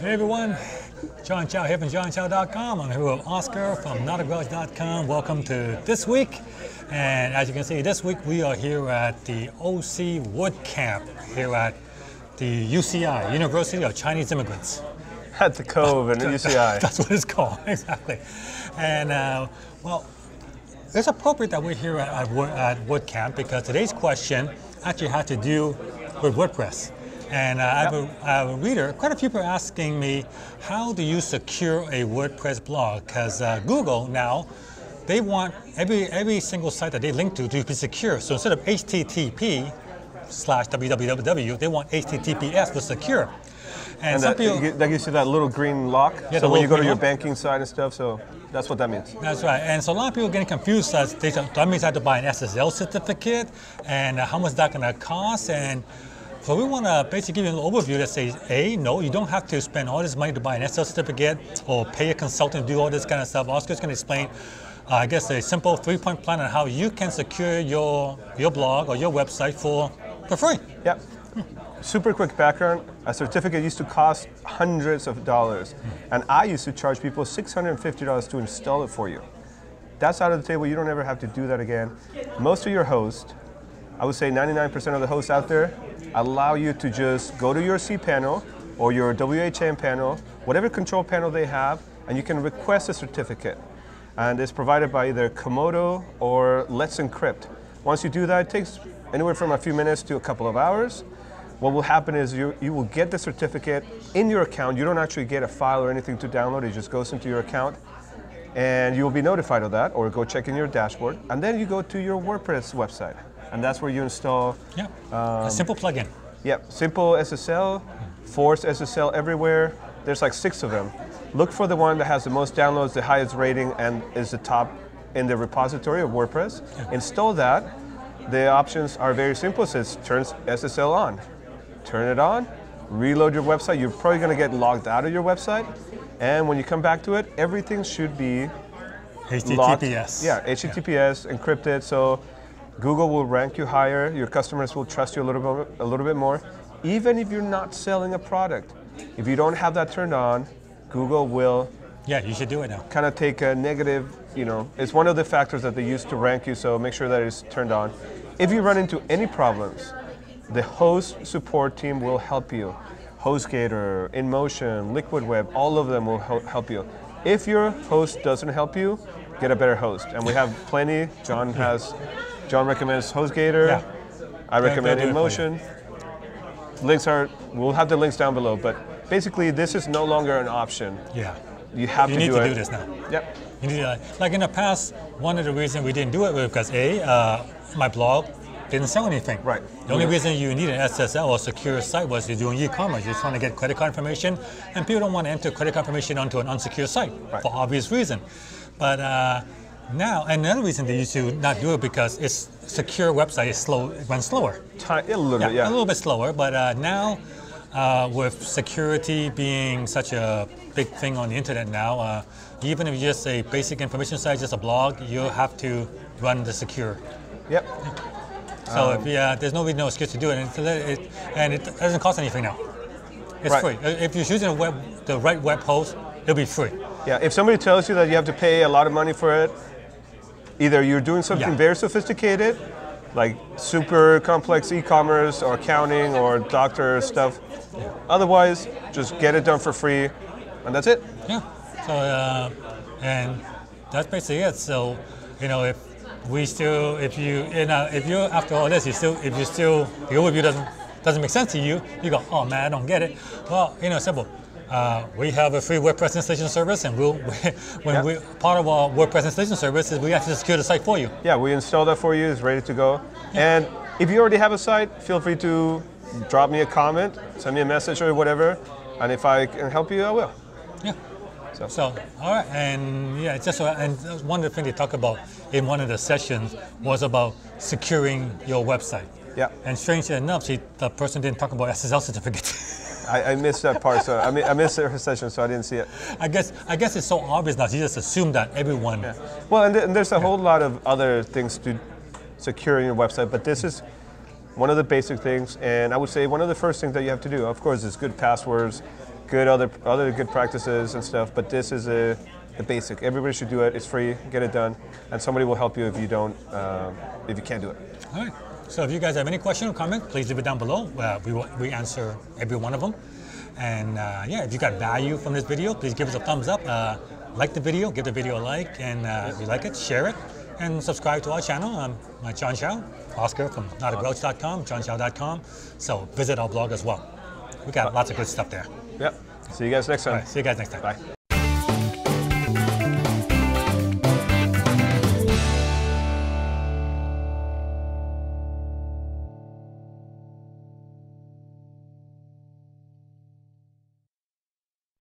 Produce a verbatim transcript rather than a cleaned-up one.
Hey everyone, John Chow here from john chow dot com. I'm here with Oscar from not a grouch dot com. Welcome to this week. And as you can see, this week we are here at the O C Wood Camp here at the U C I, University of Chinese Immigrants. At the Cove in the U C I. That's what it's called, exactly. And uh, well, it's appropriate that we're here at, at, Wood, at Wood Camp because today's question actually had to do with WordPress. And uh, yep. I, have a, I have a reader, quite a few people are asking me, how do you secure a WordPress blog? Because uh, Google now, they want every, every single site that they link to to be secure. So instead of H T T P slash www, they want H T T P S for secure. And, and some that, people, that gives you that little green lock. Yeah, so when you go to your lock. banking side and stuff, so that's what that means. That's right. And so a lot of people are getting confused. As they, that means I have to buy an S S L certificate, and uh, how much is that going to cost? And so we want to basically give you an overview that says, A, no, you don't have to spend all this money to buy an S S L certificate or pay a consultant to do all this kind of stuff. Oscar's going to explain, uh, I guess, a simple three-point plan on how you can secure your your blog or your website for, for free. Yeah. Hmm. Super quick background. A certificate used to cost hundreds of dollars. Hmm. And I used to charge people six hundred fifty dollars to install it for you. That's out of the table. You don't ever have to do that again. Most of your hosts, I would say ninety-nine percent of the hosts out there, allow you to just go to your cPanel or your W H M panel, whatever control panel they have, and you can request a certificate. And it's provided by either Comodo or Let's Encrypt. Once you do that, it takes anywhere from a few minutes to a couple of hours. What will happen is you, you will get the certificate in your account. You don't actually get a file or anything to download. It just goes into your account. And you'll be notified of that, or go check in your dashboard. And then you go to your WordPress website. And that's where you install. Yeah, um, a simple plugin. Yeah, simple S S L, forced S S L everywhere. There's like six of them. Look for the one that has the most downloads, the highest rating, and is the top in the repository of WordPress. Yeah. Install that. The options are very simple. It says turn S S L on. Turn it on, reload your website. You're probably going to get logged out of your website. And when you come back to it, everything should be H T T P S. Locked. Yeah, H T T P S, yeah. Encrypted. So Google will rank you higher, your customers will trust you a little bit, a little bit more, even if you're not selling a product. If you don't have that turned on, Google will yeah, you should do it now. Kind of take a negative, you know, it's one of the factors that they use to rank you, so make sure that it's turned on. If you run into any problems, the host support team will help you. HostGator, InMotion, Liquid Web, all of them will help you. If your host doesn't help you, get a better host. And we have plenty. John has John recommends HostGator. Yeah. I recommend InMotion. Links are, we'll have the links down below, but basically this is no longer an option. Yeah. You have you to do it. You need to do this now. Yep. You need to, like in the past, one of the reasons we didn't do it was because A, uh, my blog didn't sell anything. Right. The only yeah. reason you need an S S L or secure site was you're doing e-commerce. You're trying to get credit card information, and people don't want to enter credit card information onto an unsecure site right. for obvious reason. But, uh, now, another reason they used to not do it because it's secure website is slow, it runs slower. Time, a little yeah, bit, yeah. A little bit slower, but uh, now uh, with security being such a big thing on the internet now, uh, even if you're just a basic information site, just a blog, you have to run the secure. Yep. Yeah. So um, if, yeah, there's no really no excuse to do it, and it, it, and it doesn't cost anything now. It's right. free. If you're choosing a web, the right web host, it'll be free. Yeah. If somebody tells you that you have to pay a lot of money for it. Either you're doing something yeah. very sophisticated, like super complex e-commerce or accounting or doctor stuff. Yeah. Otherwise, just get it done for free, and that's it. Yeah. So, uh, and that's basically it. So, you know, if we still, if you, you know, if you after all this, you still, if you still, the overview doesn't doesn't make sense to you, you go, oh man, I don't get it. Well, you know, simple. Uh, we have a free WordPress installation service, and we'll, we, when yep. we part of our WordPress installation service is we actually secure the site for you. Yeah, we install that for you. It's ready to go. Yeah. And if you already have a site, feel free to drop me a comment, send me a message or whatever, and if I can help you, I will. Yeah. So, so all right, and yeah, it's just and one of the things they talk about in one of the sessions was about securing your website. Yeah. And strangely enough, she, the person didn't talk about S S L certificate. I, I missed that part, so I, mean, I missed her session, so I didn't see it. I guess I guess it's so obvious now. You just assume that everyone. Yeah. Well, and, th and there's a yeah. whole lot of other things to securing your website, but this is one of the basic things, and I would say one of the first things that you have to do, of course, is good passwords, good other other good practices and stuff, but this is a the basic. Everybody should do it. It's free. Get it done, and somebody will help you if you don't uh, if you can't do it. All right. So if you guys have any question or comment, please leave it down below. Uh, we will, we answer every one of them. And uh, yeah, if you got value from this video, please give us a thumbs up. Uh, like the video, give the video a like, and uh, if you like it, share it, and subscribe to our channel. I'm John Chow, Oscar from not a grouch dot com, john chow dot com. So visit our blog as well. We got lots of good stuff there. Yep. See you guys next time. All right, see you guys next time. Bye.